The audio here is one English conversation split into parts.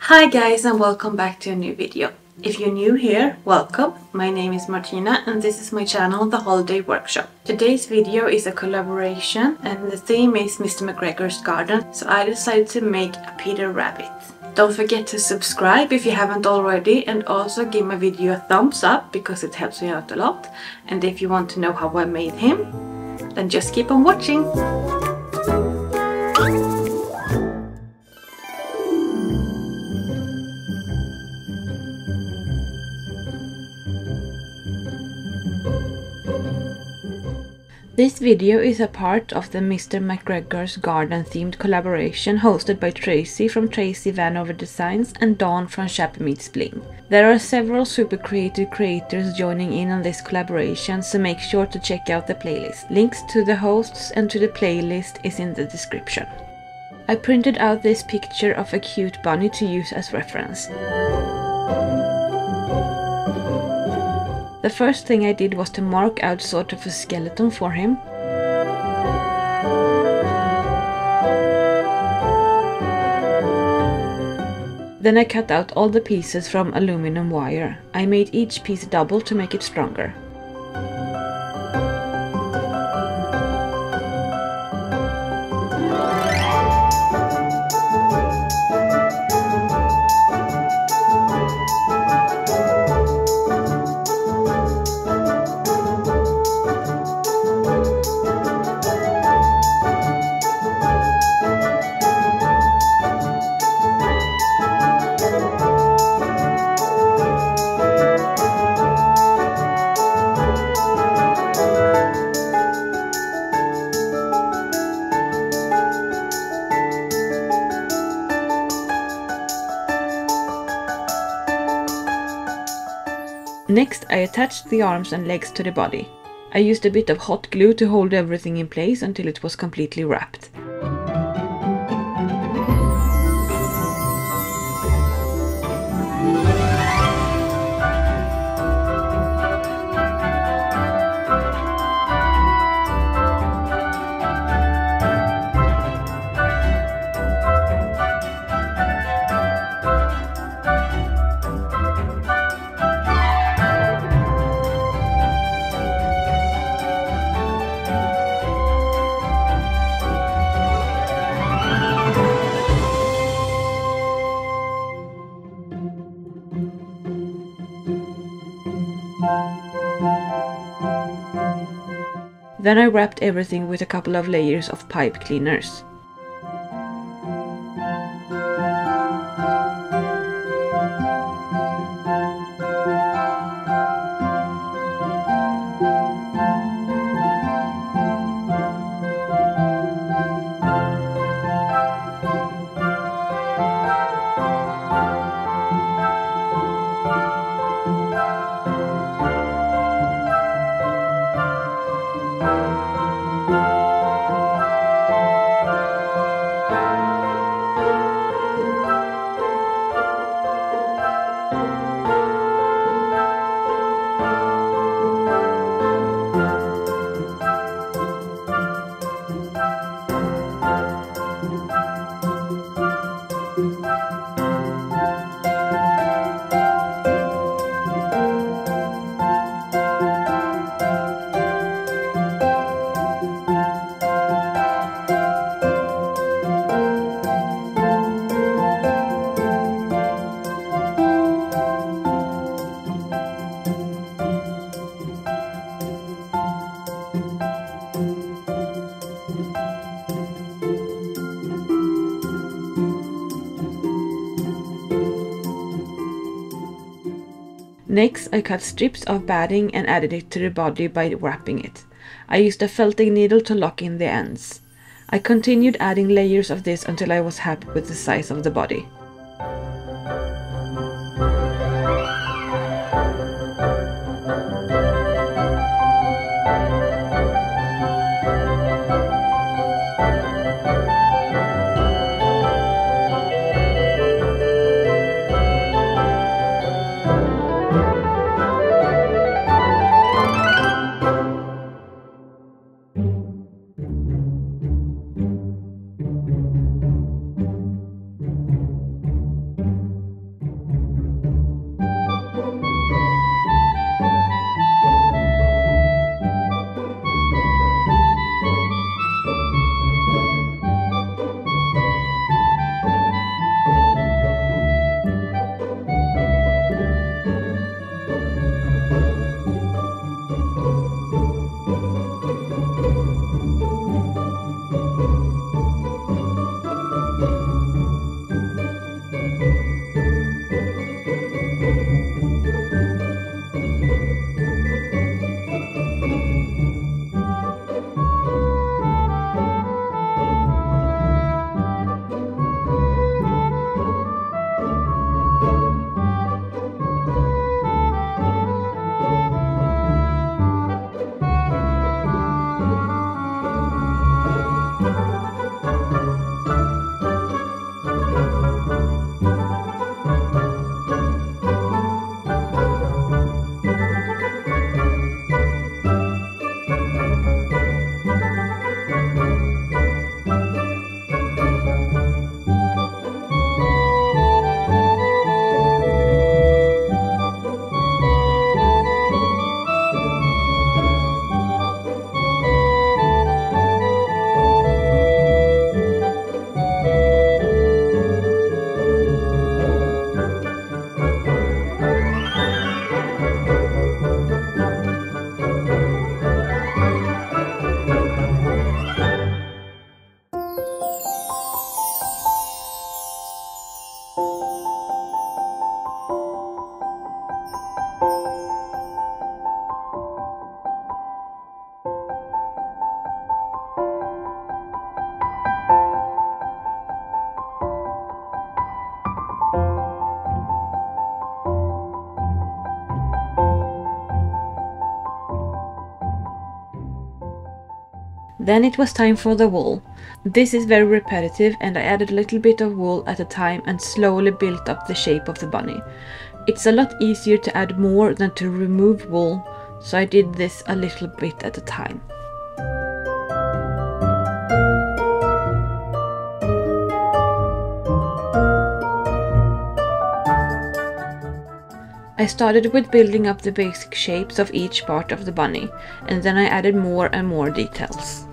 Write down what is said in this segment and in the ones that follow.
Hi guys, and welcome back to a new video. If you're new here, welcome. My name is Martina and this is my channel, The Holiday Workshop. Today's video is a collaboration and the theme is Mr. McGregor's Garden, so I decided to make a Peter Rabbit. Don't forget to subscribe if you haven't already, and also give my video a thumbs up because it helps me out a lot. And if you want to know how I made him, then just keep on watching! This video is a part of the Mr. McGregor's Garden themed collaboration hosted by Tracy from Tracy Vanover Designs and Dawn from shabbymeetsbling615. There are several super creative creators joining in on this collaboration, so make sure to check out the playlist. Links to the hosts and to the playlist is in the description. I printed out this picture of a cute bunny to use as reference. The first thing I did was to mark out sort of a skeleton for him. Then I cut out all the pieces from aluminum wire. I made each piece double to make it stronger. Next, I attached the arms and legs to the body. I used a bit of hot glue to hold everything in place until it was completely wrapped. Then I wrapped everything with a couple of layers of pipe cleaners. Next, I cut strips of batting and added it to the body by wrapping it. I used a felting needle to lock in the ends. I continued adding layers of this until I was happy with the size of the body. Then it was time for the wool. This is very repetitive, and I added a little bit of wool at a time and slowly built up the shape of the bunny. It's a lot easier to add more than to remove wool, so I did this a little bit at a time. I started with building up the basic shapes of each part of the bunny, and then I added more and more details.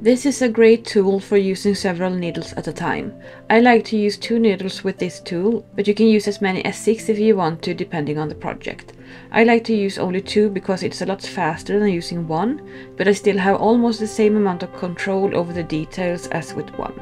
This is a great tool for using several needles at a time. I like to use 2 needles with this tool, but you can use as many as 6 if you want to, depending on the project. I like to use only 2 because it's a lot faster than using 1, but I still have almost the same amount of control over the details as with 1.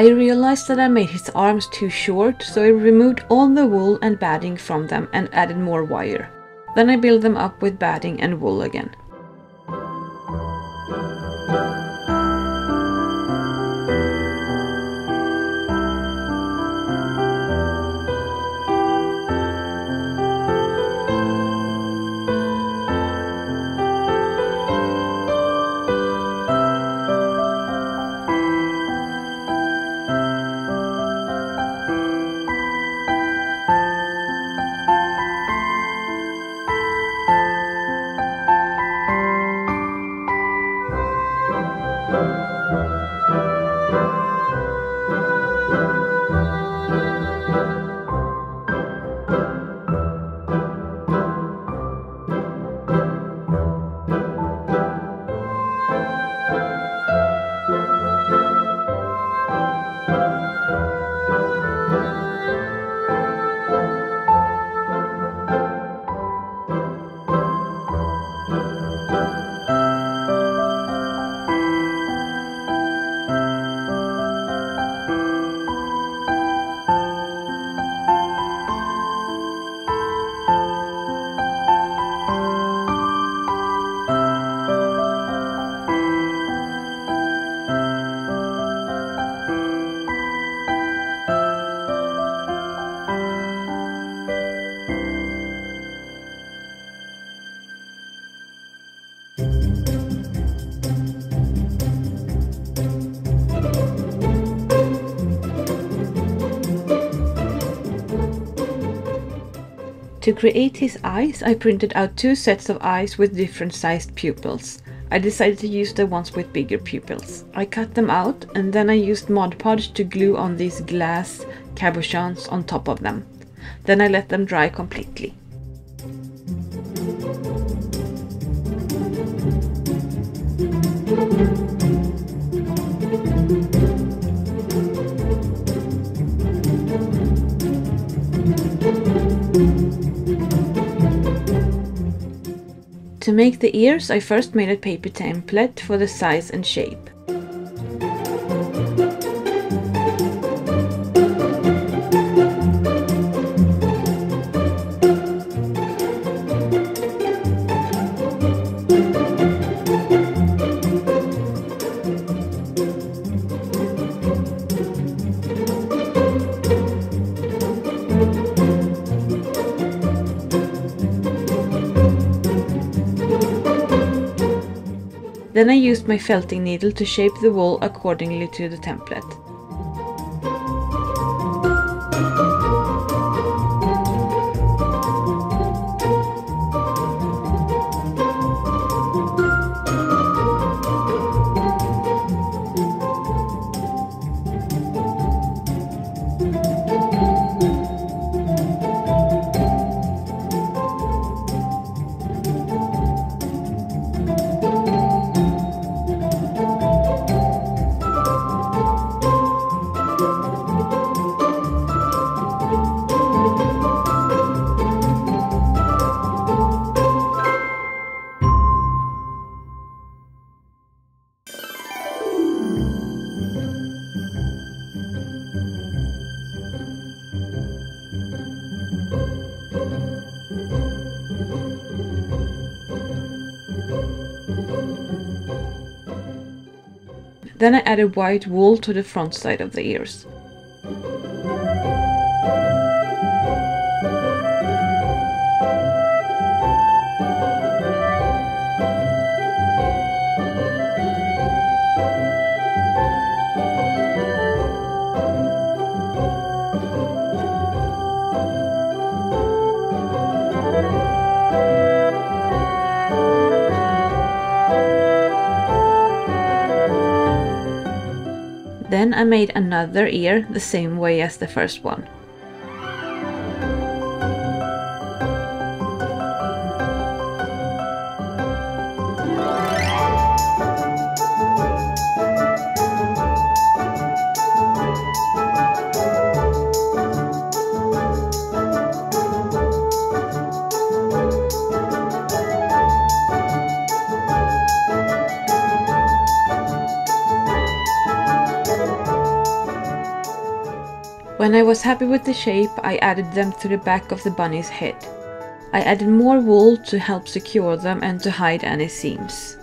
I realized that I made his arms too short, so I removed all the wool and batting from them and added more wire. Then I built them up with batting and wool again. To create his eyes, I printed out two sets of eyes with different sized pupils. I decided to use the ones with bigger pupils. I cut them out and then I used Mod Podge to glue on these glass cabochons on top of them. Then I let them dry completely. To make the ears, I first made a paper template for the size and shape. Then I used my felting needle to shape the wall accordingly to the template. Then I added white wool to the front side of the ears. Then I made another ear the same way as the first one. When I was happy with the shape, I added them to the back of the bunny's head. I added more wool to help secure them and to hide any seams.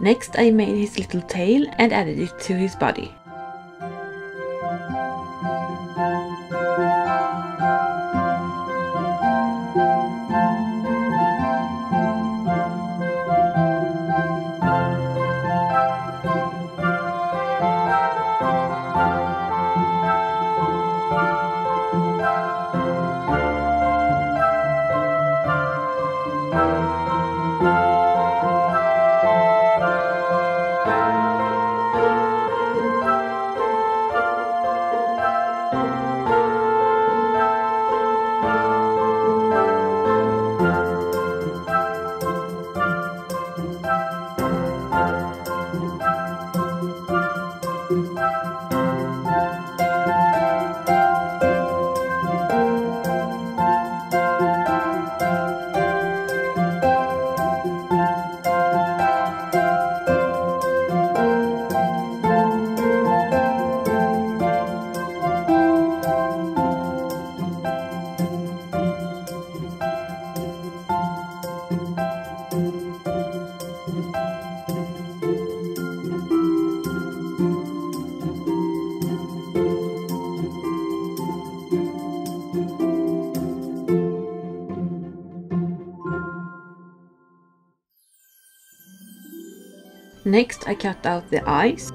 Next, I made his little tail and added it to his body. Next I cut out the eyes.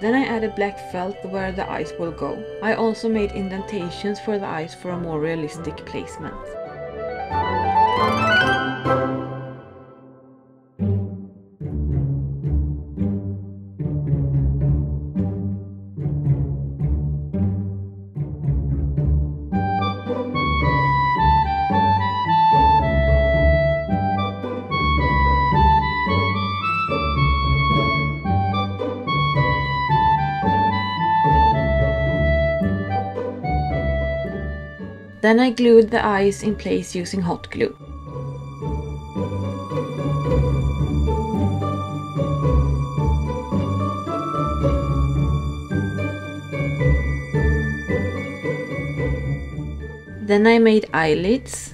Then I added black felt where the eyes will go. I also made indentations for the eyes for a more realistic placement. Then I glued the eyes in place using hot glue. Then I made eyelids.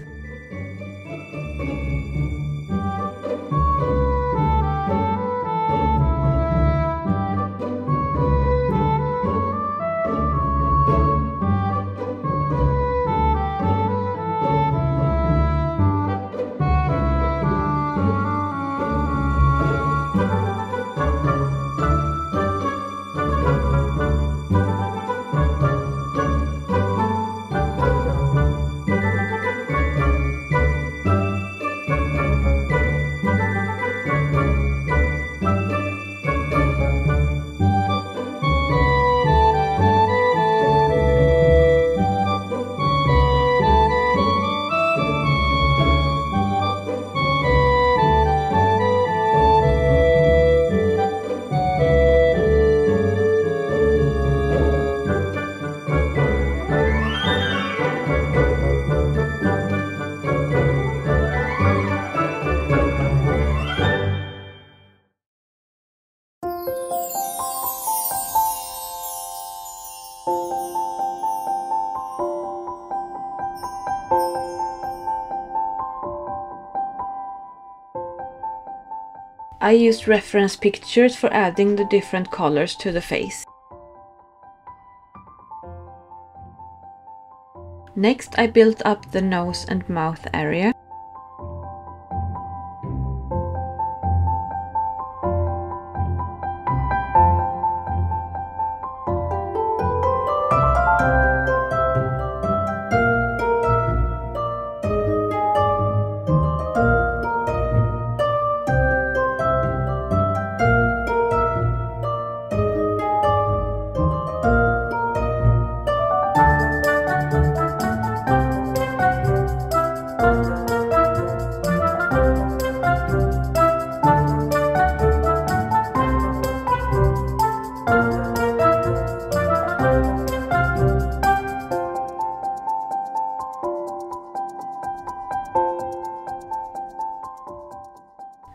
I used reference pictures for adding the different colors to the face. Next, I built up the nose and mouth area.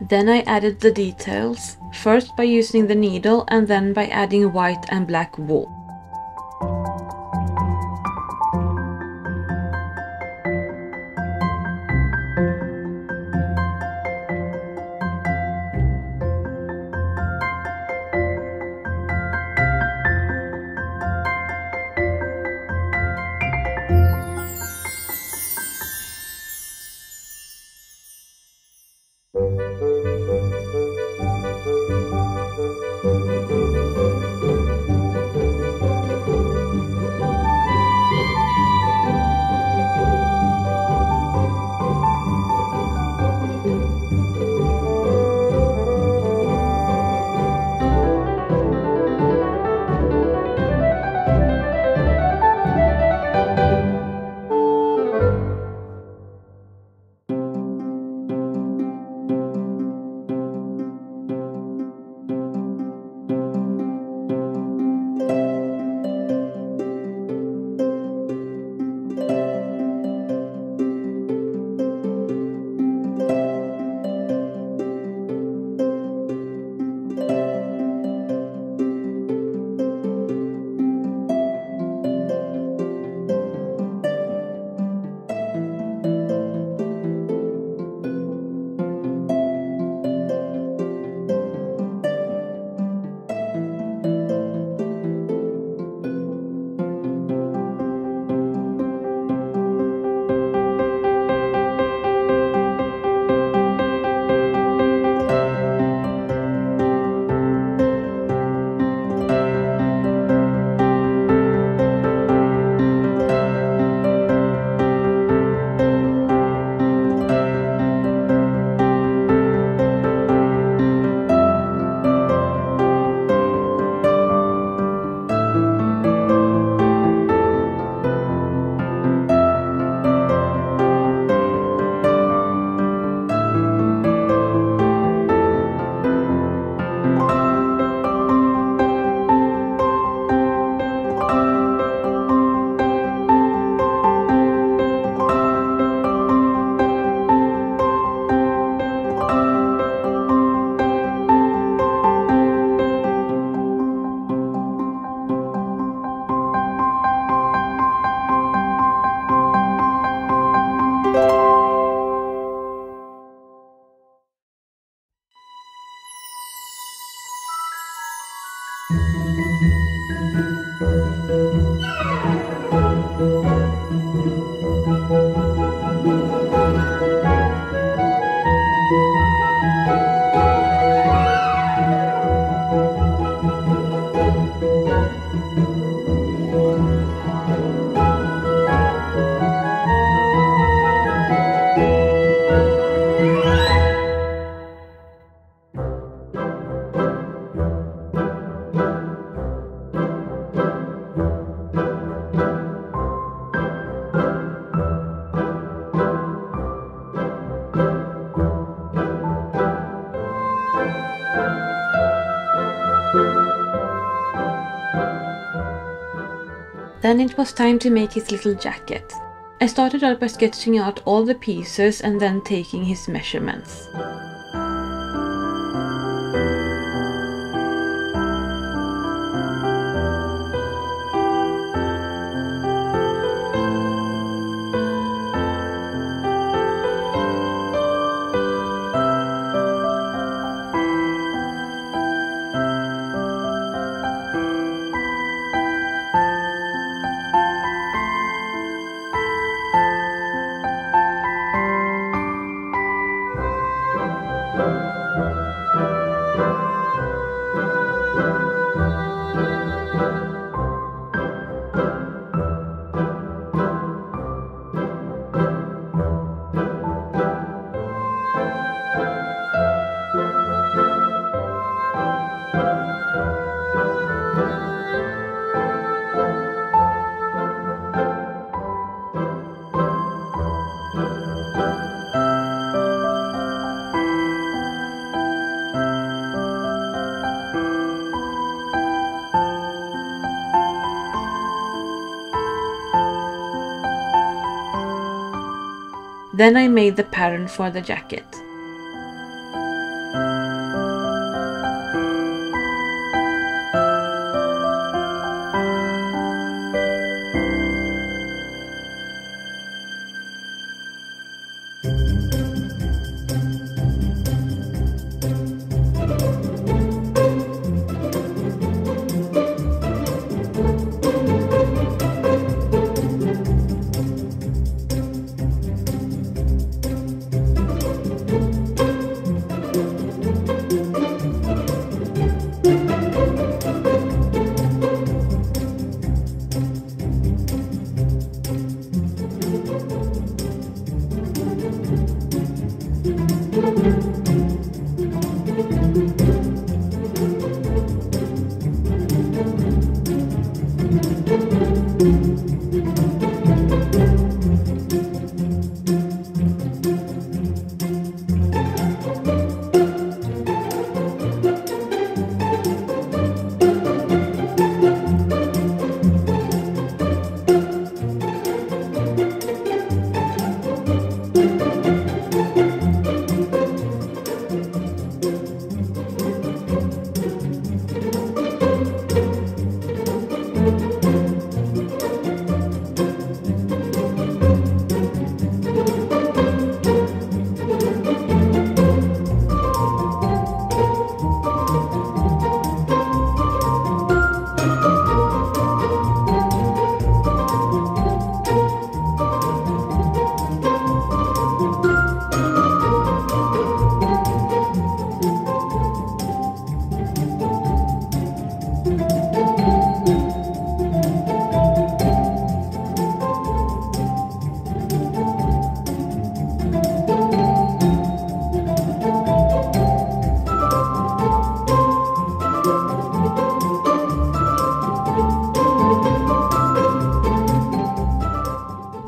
Then I added the details, first by using the needle and then by adding white and black wool. Then it was time to make his little jacket. I started out by sketching out all the pieces and then taking his measurements. Then I made the pattern for the jacket.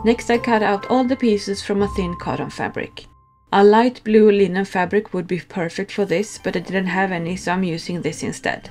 Next I cut out all the pieces from a thin cotton fabric. A light blue linen fabric would be perfect for this, but I didn't have any, so I'm using this instead.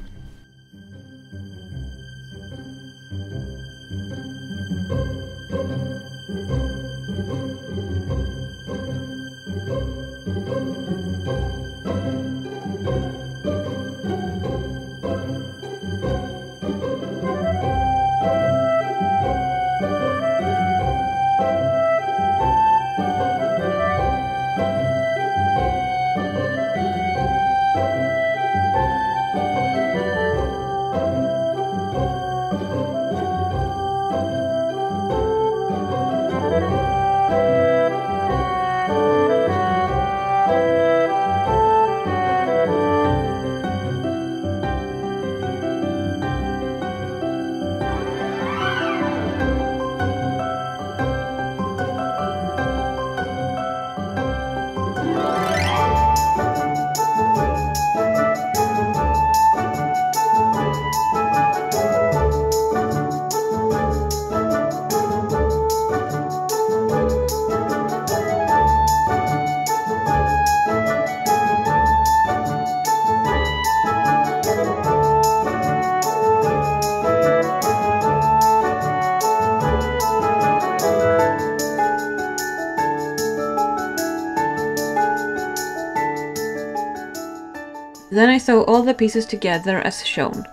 Then I sew all the pieces together as shown.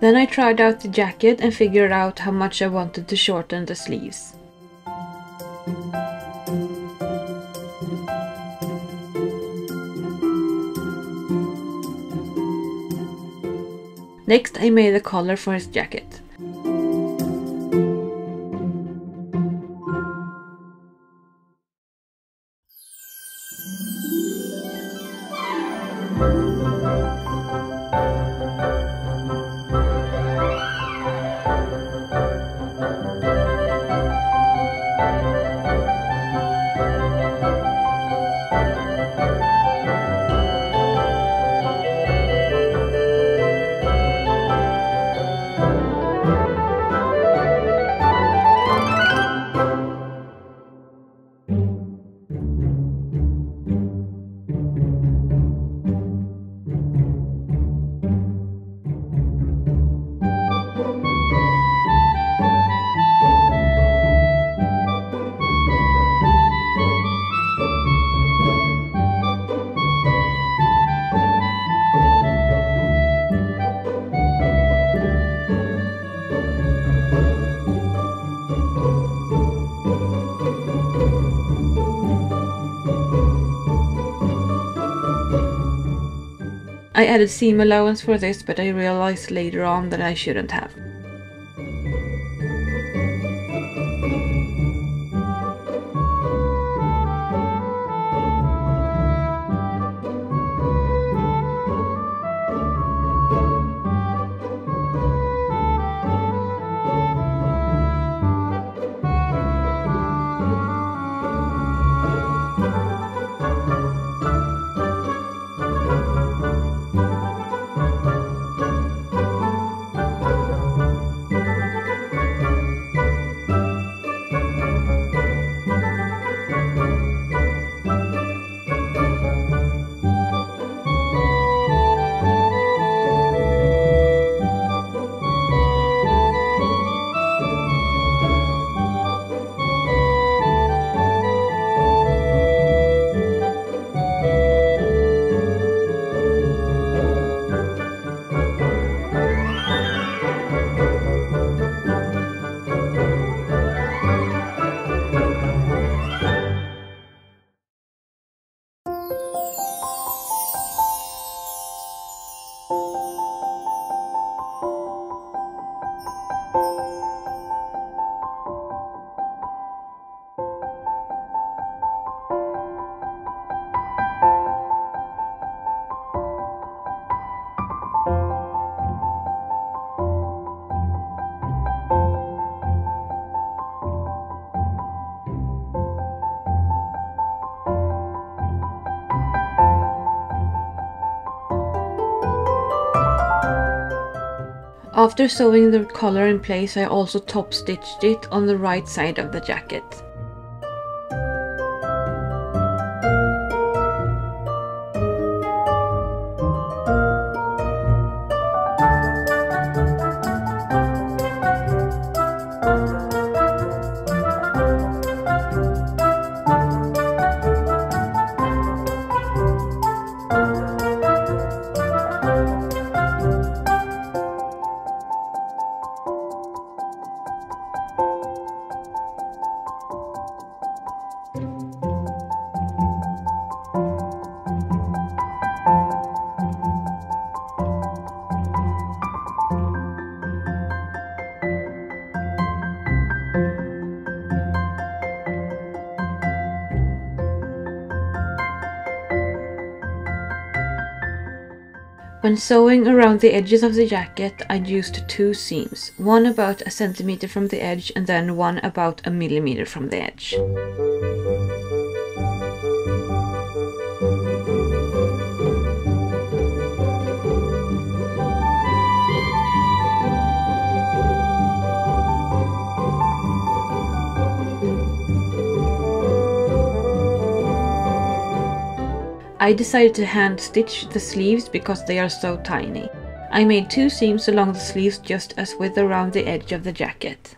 Then I tried out the jacket and figured out how much I wanted to shorten the sleeves. Next I made a collar for his jacket. I added seam allowance for this, but I realized later on that I shouldn't have. After sewing the collar in place, I also top stitched it on the right side of the jacket. When sewing around the edges of the jacket, I used two seams, one about a centimeter from the edge and then one about a millimeter from the edge. I decided to hand stitch the sleeves because they are so tiny. I made two seams along the sleeves just as with around the edge of the jacket.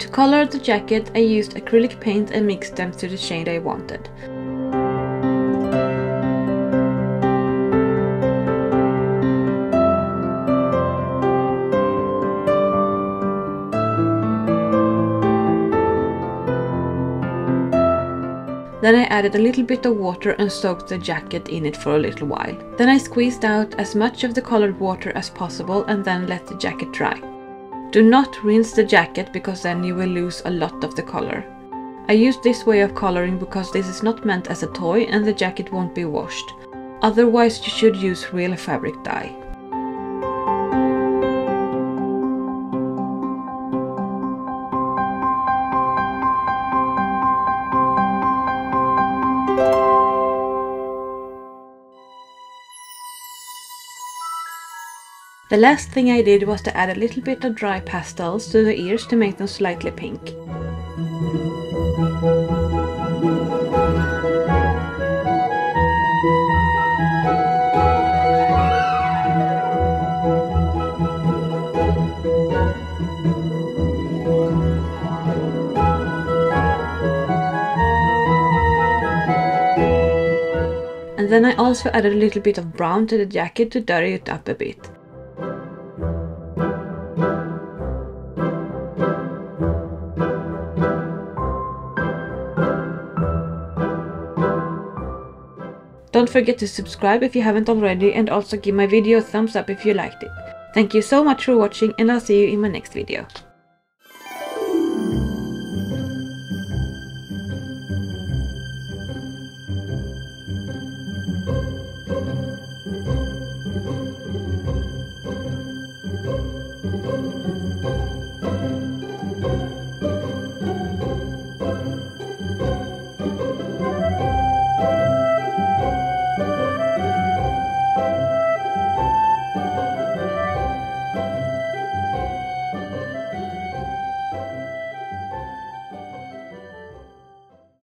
To color the jacket, I used acrylic paint and mixed them to the shade I wanted. Then I added a little bit of water and soaked the jacket in it for a little while. Then I squeezed out as much of the colored water as possible and then let the jacket dry. Do not rinse the jacket because then you will lose a lot of the color. I used this way of coloring because this is not meant as a toy and the jacket won't be washed. Otherwise you should use real fabric dye. The last thing I did was to add a little bit of dry pastels to the ears to make them slightly pink. And then I also added a little bit of brown to the jacket to dirty it up a bit. Don't forget to subscribe if you haven't already and also give my video a thumbs up if you liked it. Thank you so much for watching and I'll see you in my next video.